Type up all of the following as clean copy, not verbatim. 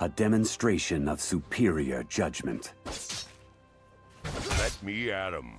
a demonstration of superior judgment. Let me at 'em.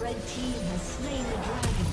The team has slain the dragon.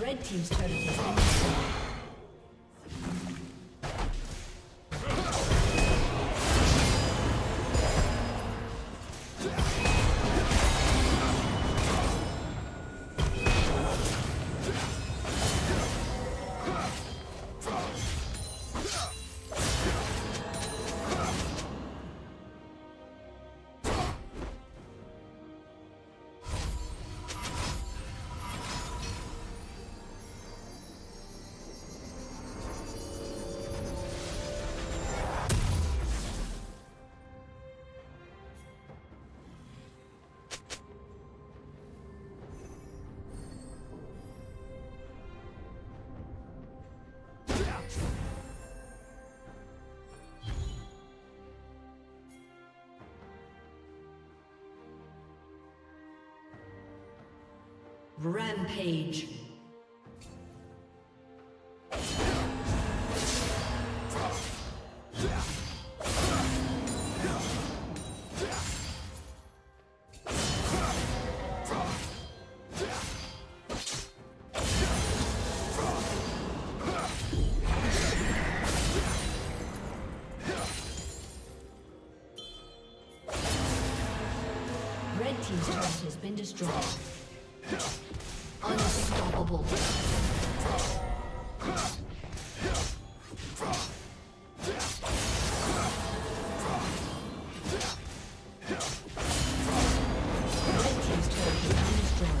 Red team's turret has been destroyed. Rampage. Red team's turret has been destroyed. Unstoppable. Red team's turret has been destroyed.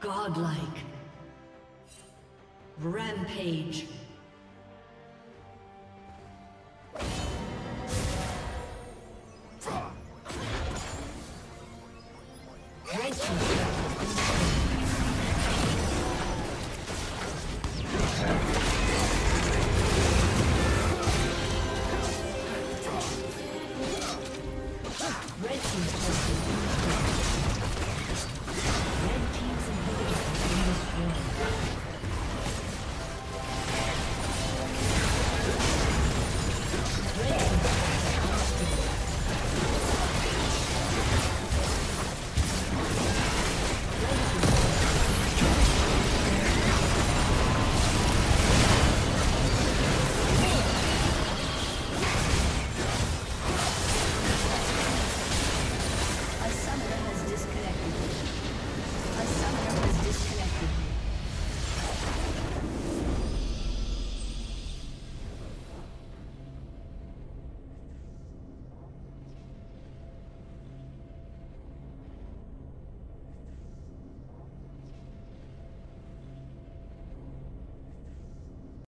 Godlike. Rampage.